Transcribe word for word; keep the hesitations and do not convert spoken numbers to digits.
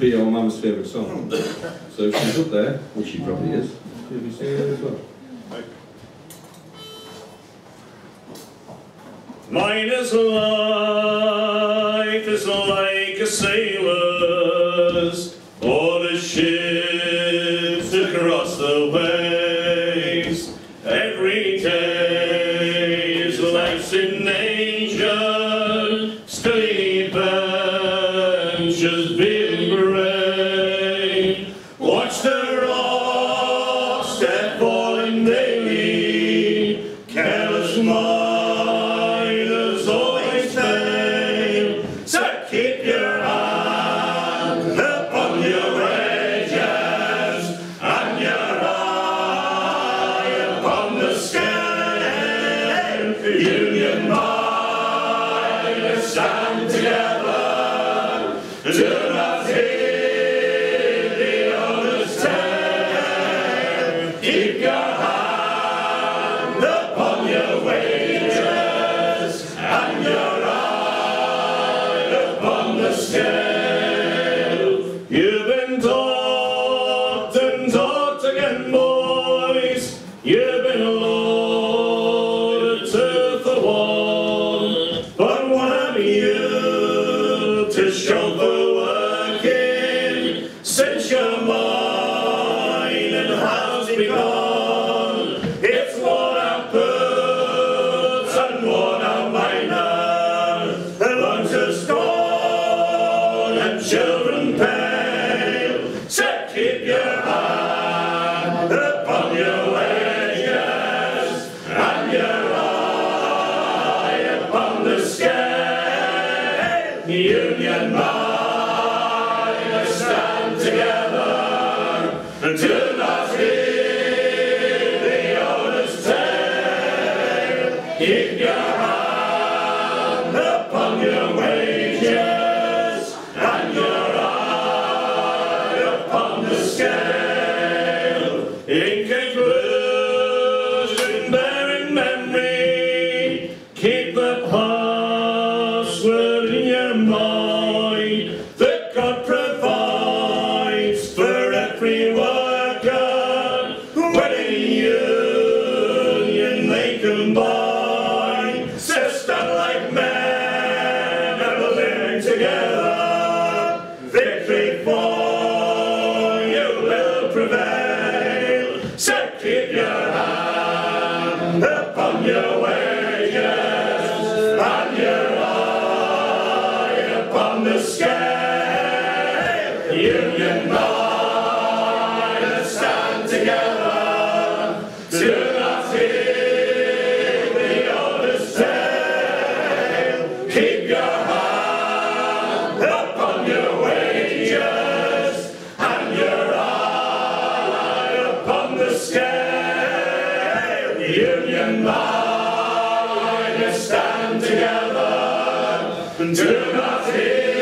Theo, mum's favourite song. So if she's up there, which she probably is, she'll be singing it as well. Miner's life is like a sailor's on a ship to cross the waves. Every day is life's in danger, steady benches being brave. Watch the rocks that fall in daily, careless miners always fail. So keep your hand upon your wages and your eye upon the scale. Union miners stand together, do not heed the others' tale. Keep your hand upon your wages and your eye upon the scale. You've been taught and taught again, boys. You've been loaded to the wall, but what have you to show for working since your mine and house begun? It's what I put and what I mine, the lunch is gone and children pale. So keep your hand upon your wages and your eye upon the scale. Union miners stand together, do not heed the oldest tale. Keep your hand upon your wages and your eye upon the scale. In conclusion, bear in memory, keep the password in your mind that God provides for every worker. When in union they combine, system like men are living together, victory for you will prevail. So keep your hand upon your wages and your eye upon the scale. Union miners stand together, do not heed the oldest tale. Keep your hand upon your wages and your eye upon the scale. Union miners stand together, do not heed